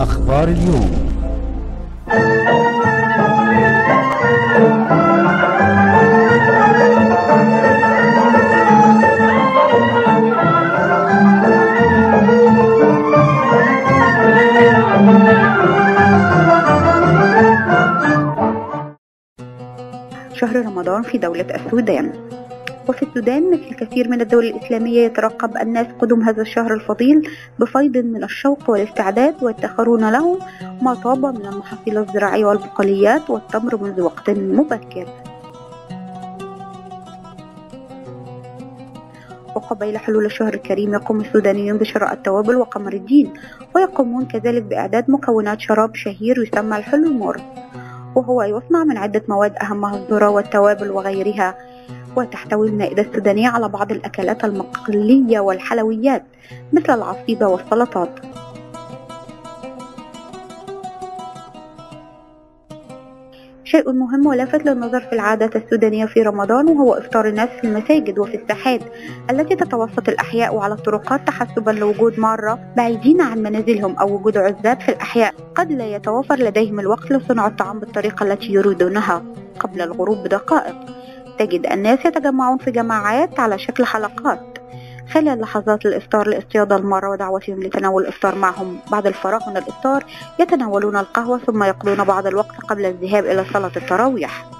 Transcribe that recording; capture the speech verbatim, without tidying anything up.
أخبار اليوم. شهر رمضان في دولة السودان. وفي السودان مثل الكثير من الدول الإسلامية يترقب الناس قدوم هذا الشهر الفضيل بفيض من الشوق والاستعداد، ويدخرون له ما طاب من المحاصيل الزراعية والبقوليات والتمر منذ وقت مبكر. وقبيل حلول الشهر الكريم يقوم السودانيون بشراء التوابل وقمر الدين، ويقومون كذلك بإعداد مكونات شراب شهير يسمى الحلمر، وهو يصنع من عدة مواد أهمها الذرة والتوابل وغيرها، وتحتوي المائدة السودانية على بعض الأكلات المقلية والحلويات مثل العصيدة والسلطات. شيء مهم ولافت للنظر في العادة السودانية في رمضان وهو إفطار الناس في المساجد وفي الساحات التي تتوسط الأحياء وعلى الطرقات، تحسبا لوجود مرة بعيدين عن منازلهم أو وجود عزاب في الأحياء قد لا يتوافر لديهم الوقت لصنع الطعام بالطريقة التي يريدونها. قبل الغروب بدقائق تجد الناس يتجمعون في جماعات على شكل حلقات خلال لحظات الإفطار لاصطياد المارة ودعوتهم لتناول الإفطار معهم. بعد الفراغ من الإفطار يتناولون القهوة، ثم يقضون بعض الوقت قبل الذهاب إلى صلاة التراويح.